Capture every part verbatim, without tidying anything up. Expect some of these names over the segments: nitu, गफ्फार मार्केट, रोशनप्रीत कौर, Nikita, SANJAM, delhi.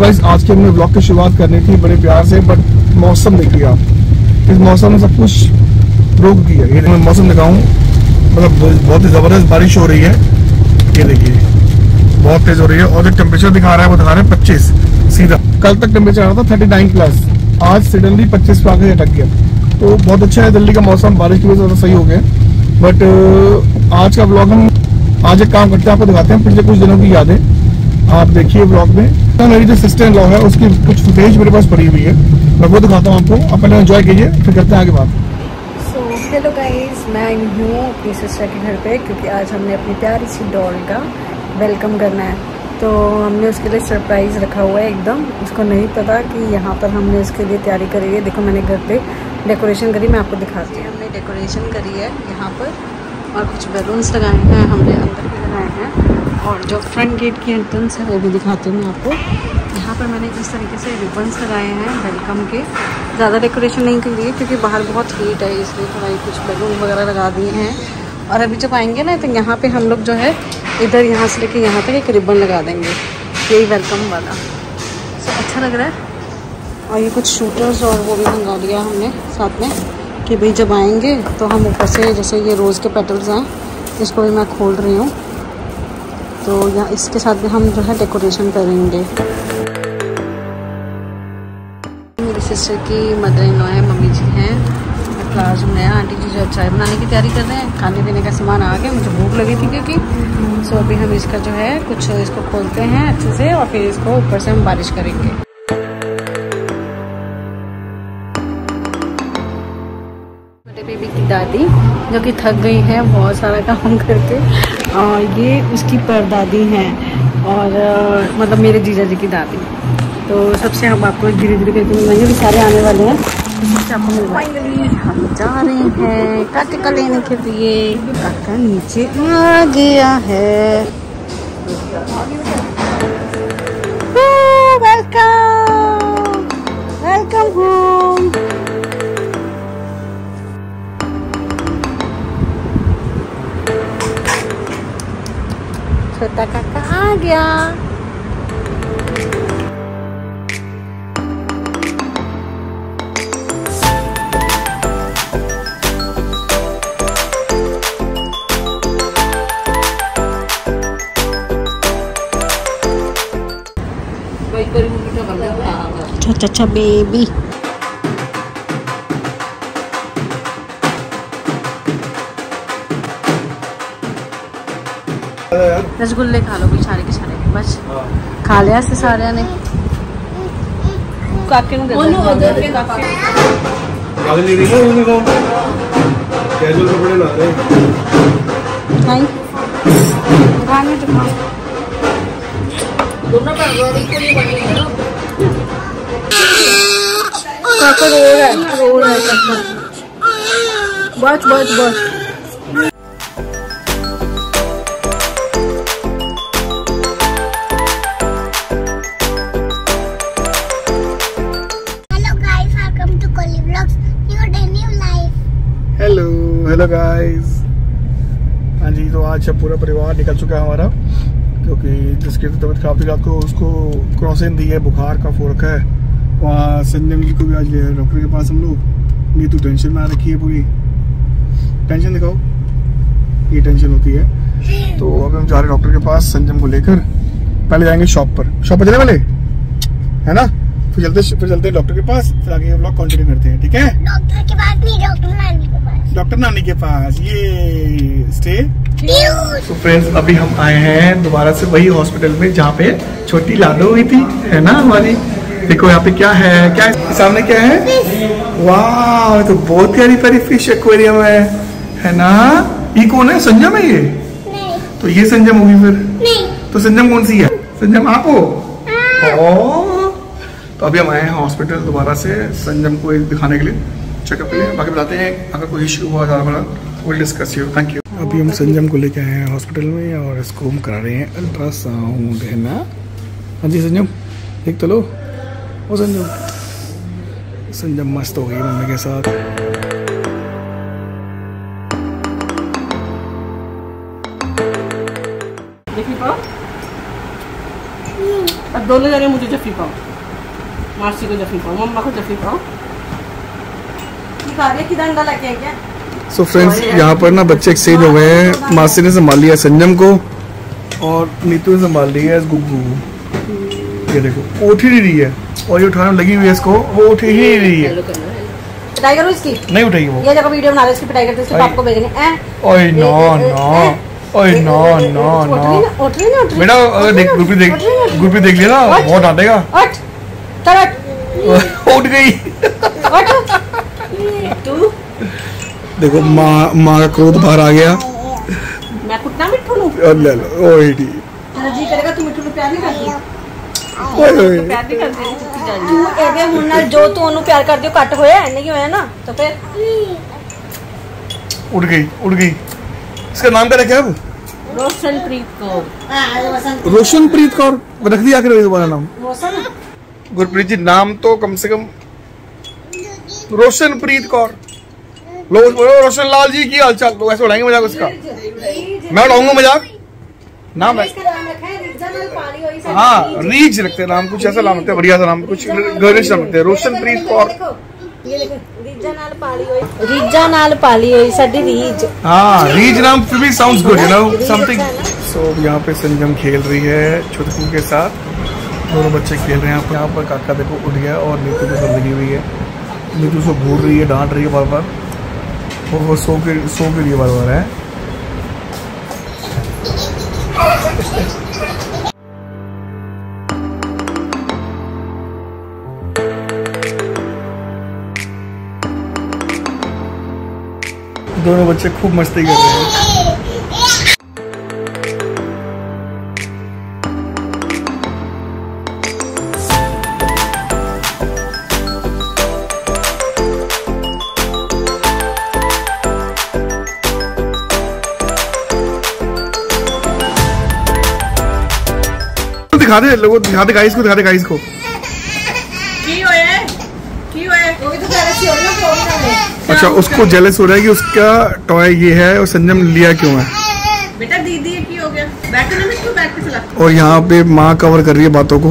Wise आज के हमने व्लॉग की शुरुआत करनी थी बड़े प्यार से, बट मौसम देखिए आप, इस मौसम में सब कुछ रोक दिया। ये मैं मौसम दिखाऊँ, मतलब बहुत ही ज़बरदस्त बारिश हो रही है, ये देखिए बहुत तेज़ हो रही है। और जो टेम्परेचर दिखा रहा है वो दिखा रहा है पच्चीस सीधा। कल तक टेम्परेचर आ रहा था थर्टी नाइन प्लस, आज सडनली पच्चीस पे आकर अटक गया। तो बहुत अच्छा है, दिल्ली का मौसम बारिश की वजह से सही हो गया। बट आज का व्लॉग हम आज एक काम करते हैं, आपको दिखाते हैं पिछले कुछ दिनों की यादें। आप देखिए ब्लॉग में मेरी जो सिस्टर लॉ है उसकी कुछ फुटेज मेरे पास पड़ी हुई है, मैं वो दिखाता हूँ आपको। आप पहले एंजॉय कीजिए, फिर करते हैं आगे बात। सो हेलो गाइस, मैं हूँ अपनी सिस्टर के घर पे, क्योंकि आज हमने अपनी प्यारी सी डॉल का वेलकम करना है, तो हमने उसके लिए सरप्राइज़ रखा हुआ है एकदम। उसको नहीं पता कि यहाँ पर हमने उसके लिए तैयारी करी है। देखो मैंने घर पर डेकोरेशन करी, मैं आपको दिखाती हूँ। हमने डेकोरेशन करी है यहाँ पर, और कुछ बैलून्स लगाए हैं हमने, अंदर भी लगाए हैं। और जो फ्रंट गेट की एंट्रेंस है वो भी दिखाती हूँ मैं आपको। यहाँ पर मैंने इस तरीके से रिबन्स लगाए हैं वेलकम के। ज़्यादा डेकोरेशन नहीं कर रही है क्योंकि बाहर बहुत हीट है, इसलिए थोड़ा ही कुछ बैलून वगैरह लगा दिए हैं। और अभी जब आएंगे ना तो यहाँ पे हम लोग जो है इधर यहाँ से लेके यहाँ तक एक रिबन लगा देंगे, यही वेलकम वाला। सो अच्छा लग रहा है। और ये कुछ शूटर्स और वो भी मंगा लिया हमने साथ में, कि भाई जब आएँगे तो हम ऊपर से, जैसे ये रोज़ के पेटल्स हैं इसको भी मैं खोल रही हूँ, तो यहाँ इसके साथ भी हम जो है डेकोरेशन करेंगे। मेरी सिस्टर की मदर इन लॉ है, मम्मी जी हैं, क्लास में है। आंटी जी जो चाय बनाने की तैयारी कर रहे हैं, खाने पीने का सामान आ गया, मुझे भूख लगी थी क्योंकि। सो अभी हम इसका जो है कुछ इसको खोलते हैं अच्छे से, और फिर इसको ऊपर से हम बारिश करेंगे। बड़े बेबी की दादी जो कि थक गई है बहुत सारा काम करके, और ये उसकी परदादी हैं, और मतलब मेरे जीजा जी की दादी। तो सबसे हम आपको धीरे धीरे करके मिलेंगे, सारे आने वाले हैं। फाइनली हम जा रहे हैं काटका लेने के लिए। काका नीचे आ गया है। Welcome welcome home. छोटा काका आ गया। अच्छा अच्छा बेबी रसगुल्ले खा लो बिछाने के छाने के, बस खा लिया से सारे ने। काके ने बस बस बस गाइस। हाँ जी, तो आज पूरा परिवार निकल चुका है हमारा, क्योंकि जिसकी तबीयत खराब थी रात को उसको क्रोसिन दी है, बुखार का फोरक है। वहाँ संजम जी को भी आज ले डॉक्टर के पास हम लोग। ये तो टेंशन में आ रखी है पूरी, टेंशन दिखाओ, ये टेंशन होती है। तो अभी हम जा रहे हैं डॉक्टर के पास संजम को लेकर। पहले जाएंगे शॉप पर, शॉप पर चले पहले है ना, फिर चलते फिर चलते हैं डॉक्टर के पास, फिर आगे हम लोग कंटिन्यू करते हैं, ठीक है। डॉक्टर के पास नहीं, डॉक्टर नानी के पास, डॉक्टर नानी के पास ये स्टे। तो फ्रेंड्स अभी हम आए हैं दोबारा से वही हॉस्पिटल में जहाँ पे छोटी लाडो हुई थी, है ना हमारी। देखो यहाँ पे क्या है, क्या सामने क्या है, वाह तो बहुत प्यारी प्यारी फिश एक्वेरियम है, है ना। ये कौन है, संजम है ये? नहीं। तो ये संजम होगी फिर? नहीं। तो संजम कौन सी है? संजम आप हो। तो अभी हम आए हैं हॉस्पिटल दोबारा से संजम को दिखाने के लिए, चेकअप के लिए। बाकी बताते हैं अगर कोई इशू हुआ ज़्यादा बड़ा वो डिस्कस किया। Thank you. अभी हम संजम को लेके आए हैं हॉस्पिटल में, और इसको हम करा रहे हैं अल्ट्रासाउंड, है ना। हाँ जी संजम देख तो लो। ओ संजम, संजम मस्त हो गई मम्मी के साथ। देखिए अब दोनों जने मुझे जफी पाओ, मासी को जफी पाओ, मम्मा को जफी पाओ। की डंडा लगे क्या? सो फ्रेंड्स यहाँ पर ना बच्चे एक्सचेंज हो गए हैं। मासी ने संभाल लिया संजम को और नीतू ने संभाल लिया है गुग्गू। ये देखो उठ ही नहीं रही है और ये उठाने लगी हुई है इसको, वो उठ ही नहीं रही है। पिटाई करो इसकी, नहीं उठेगी वो। ये देखो वीडियो बना रहे इसकी पिटाई करते, इसके बाप को भेजेंगे। ओए नो नो ओए नो नो नो बेटा, अगर देख गुरप्रीत देख गुरप्रीत देख लिया ना बहुत डांटेगा। उठ तरट उठ गई। तू देखो माँ माँ का क्रोध बाहर आ गया। मैं कुटना मिठू लूं और ले लो। ओए डी जी करेगा तू मिठू को प्यार नहीं करती। ओए ओए प्यार नहीं करती तू एबे हुनर जो तू ओनु प्यार करदियो कट होया नहीं होया ना तो फिर उड़ गई उड़ गई। इसका नाम क्या रखा अब? रोशनप्रीत कौर। रोशनप्रीत कौर रख दिया कर दोबारा नाम रोशन। गुरप्रीत जी नाम तो कम से कम रोशनप्रीत कौर। रोशन लाल जी की हालचाल तो ऐसे उड़ाएंगे मजाक उसका। मैं उड़ाऊंगा मजाक। नाम है हाँ रीच रखते हैं नाम, कुछ ऐसा नाम रखते हैं बढ़िया सा नाम, कुछ गर्विश नाम रखते हैं। रोशनप्रीत कौर रीजा नाल पाली हुई साडी रीज। हाँ रीज नाम फिर भी sounds good you know something. So यहाँ पे संजम खेल रही है छोटू के साथ, दोनों बच्चे खेल रहे हैं। यहाँ पर काका देखो उठ गया और नीतू को लगी हुई है। नीतू उसको घूर रही है, डांट रही है बार बार। वो वो सो के सो के लिए बार बार है। दोनों बच्चे खूब मस्ती कर रहे हैं। दिखा दे लोगों, दिखा दे गाइस को, दिखा दे गाइस को। की होए की होए वो भी तो जेलस हो रही है फोन का। अच्छा उसको जेलस हो रहा है कि उसका टॉय ये है और संजम लिया क्यों है। बेटा दीदी ये की हो गया, बैक करना इसको, बैक पे चला। और यहाँ पे माँ कवर कर रही है बातों को।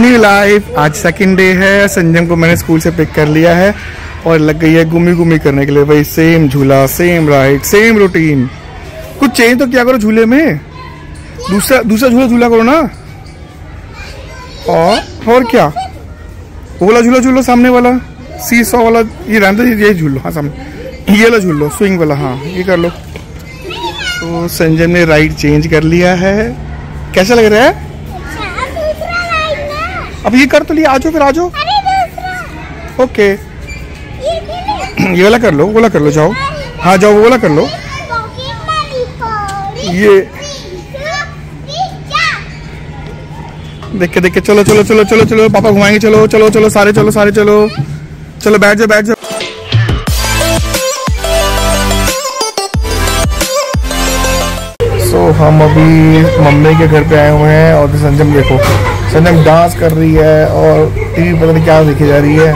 न्यू लाइफ आज सेकंड डे है। संजम को मैंने स्कूल से पिक कर लिया है और लग गई है घूमी घूमी करने के लिए। भाई सेम झूला सेम राइड सेम रूटीन, कुछ चेंज तो क्या करो झूले में, दूसरा दूसरा झूला झूला करो ना। और और क्या वो वाला झूला झूलो, सामने वाला सी सॉ वाला ये रहता है, ये झूल लो। हाँ सामने ये वाला झूल लो स्विंग वाला, हाँ ये कर लो। तो संजय ने राइड चेंज कर लिया है। कैसा लग रहा है? अब ये कर तो लिया, आजो फिर आजो। ओके ये वाला कर लो, वो वाला कर लो, जाओ हाँ जाओ वो वाला कर लो। ये देखे देखे चलो चलो चलो चलो चलो पापा घुमाएंगे, चलो चलो चलो सारे चलो सारे चलो चलो बैठ जाओ बैठ जाओ। सो हम अभी मम्मी के घर पे आए हुए हैं और संजम देखो संजम डांस कर रही है और टीवी पता नहीं क्या देखी जा रही है।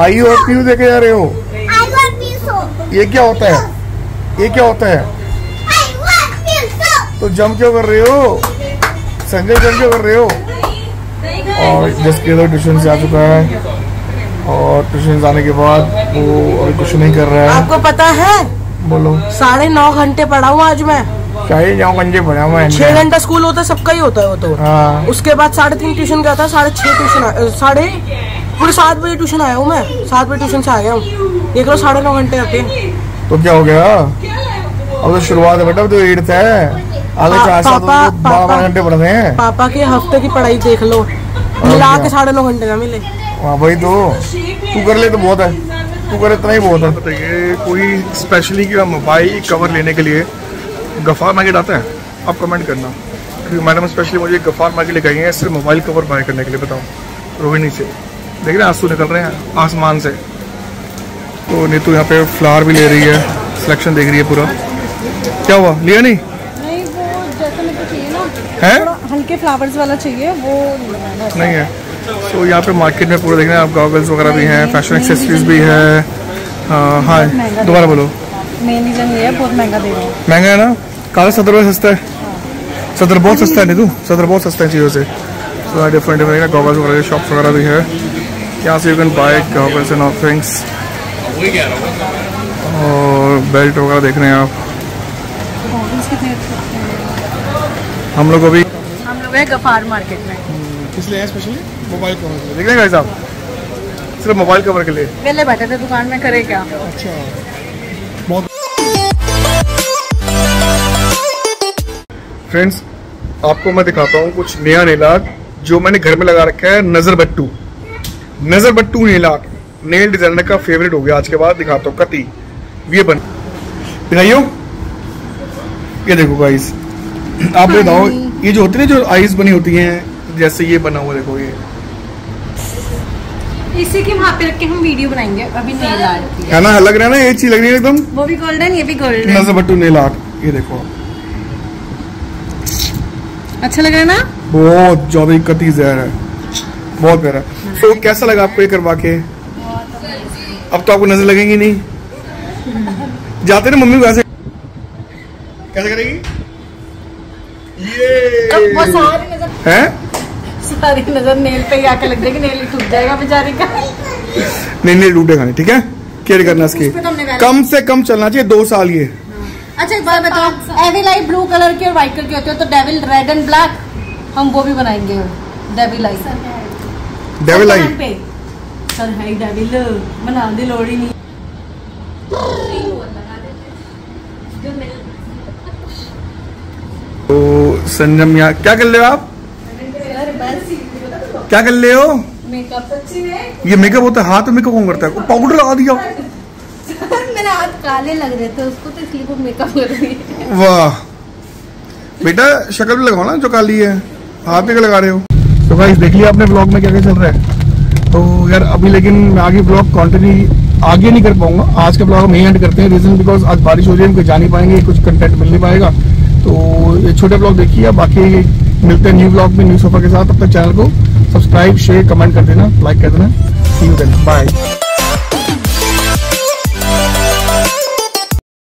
आई वांट यू देखे जा रहे हो। आई वांट यू सो ये क्या होता है, ये क्या होता है? आई वांट यू सो तो जंप क्यों कर रहे हो संजय, जंप क्यों कर रहे हो? और जस्ट के ट्यूशन से आ चुका है और ट्यूशन से आने के बाद वो अभी कुछ नहीं कर रहा है। आपको पता है बोलो साढ़े नौ घंटे पढ़ा हुआ आज मैं, साढ़े नौ घंटे पढ़ा हुआ। छह घंटा स्कूल होता है सबका ही होता है वो तो। हाँ उसके बाद साढ़े तीन ट्यूशन का था, साढ़े छह ट्यूशन, साढ़े पूरे सात बजे ट्यूशन आया हूँ मैं, सात बजे ट्यूशन से आ गया हूँ। देख लो साढ़े नौ घंटे आते हैं तो क्या हो गया। अब तो शुरुआत है बेटा, तो एट्थ है आगे चार साल तो बारह घंटे पढ़ रहे हैं। पापा के हफ्ते की पढ़ाई देख लो मिला के साढ़े नौ घंटे का मिले। हाँ भाई तो तू कर ले तो बहुत है, तू कर इतना ही बहुत है। कोई स्पेशली क्या मोबाइल कवर लेने के लिए गफ्फार मार्केट आता है, आप कमेंट करना क्योंकि मैडम स्पेशली मुझे गफ्फार मार्केट लेके आई है सिर्फ मोबाइल कवर बाय करने के लिए। बताओ रोहिणी से देख रहे हैं आंसू निकल रहे हैं आसमान से। तो नीतू यहाँ पे फ्लावर भी ले रही है, सिलेक्शन देख रही है पूरा। क्या हुआ लिया नहीं? नहीं वो जैसा मेरे को चाहिए ना है हल्के फ्लावर्स वाला चाहिए वो नहीं है। तो यहाँ पे मार्केट में पूरा देख रहे हैं आप, गॉगल्स वगैरह भी हैं, फैशन एक्सेसरीज भी है, हाँ दोबारा बोलो। मेन रीजन ये है बहुत महंगा दे रहे हैं। महंगा है ना, काला सदर बहुत सस्ता है। सदर बहुत सस्ता है नीतू, सदर बहुत सस्ता है चीज़ों से। सो डिफरेंट डिफरेंट गॉगल्स वगैरह शॉप्स वगैरह भी है यहाँ से। You can buy goggles and offerings और बेल्ट वगैरह देख रहे हैं आप। हम लोग अभी हम लोग हैं गफार मार्केट में, इसलिए स्पेशली मोबाइल कवर के लिए देख रहे हैं साहब, सिर्फ मोबाइल कवर के लिए। पहले बैठे थे दुकान में, करे क्या। अच्छा बहुत फ्रेंड्स, आपको मैं दिखाता हूँ कुछ नया नेलाक जो मैंने घर में लगा रखा है। नज़र बट्टू, नज़र बट्टू नेलाक नेल डिजाइनर का फेवरेट हो गया आज के बाद। दिखाता हूँ कती ये बन दिखाइयो। ये देखो गाइस, आप बताओ ये जो होती है जो आइस बनी होती हैं, जैसे ये बना हुआ देखो, ये इसी के वहाँ पे रख के हम वीडियो बनाएंगे। अभी नेल आर्ट है ना, लग रहा है ना ये चीज लग रही है एकदम, वो भी गोल्डन ये भी गोल्डन। नज़र बट्टू नेल आर्ट, ये देखो अच्छा लग रहा है ना, बहुत ज्यादा कती जहर है, बहुत प्यारा। तो कैसा लगा आपको ये करवा के? अब तो आपको नजर लगेंगी नहीं, जाते ना मम्मी वैसे कैसे करेगी ये नजर है? सारी नजर नेल पे आके लग जाएगी, नेल टूट जाएगा बेचारी का। नहीं नेल टूटेगा नहीं, ठीक है, केयर करना इसकी। कम से कम चलना चाहिए दो साल ये। अच्छा एक बार बताओ, एवी लाइट ब्लू कलर की और व्हाइट कलर की होती है, तो डेविल रेड एंड ब्लैक हम वो भी बनाएंगे। डेविल आई डेविल आई सर है डेविल बना दे लोड़ी नहीं तो संजम यहाँ क्या कर ले हो आप? क्या कर ले हो? मेकअप अच्छी है ये मेकअप होता है। हाथ में मेकअप कौन करता है? पाउडर लगा दिया मेरे हाथ काले लग रहे थे उसको, तो इसलिए वो मेकअप कर रही है। वाह बेटा शक्ल भी लगाओ ना जो काली है, हाथ में क्या लगा रहे हो? तो गाइस देख लिया आपने ब्लॉग में क्या क्या चल रहा है। तो यार अभी लेकिन मैं आगे ब्लॉग कंटिन्यू आगे नहीं कर पाऊंगा। आज का ब्लॉग हम यहीं एंड करते हैं, रीजन बिकॉज आज बारिश हो रही है, हम कहीं जा नहीं पाएंगे, कुछ कंटेंट मिल नहीं पाएगा। तो ये छोटा ब्लॉग देखिए, बाकी मिलते हैं न्यू ब्लॉग में न्यू सोफा के साथ। अपने चैनल को सब्सक्राइब शेयर कमेंट कर देना, लाइक कर देना। बाय।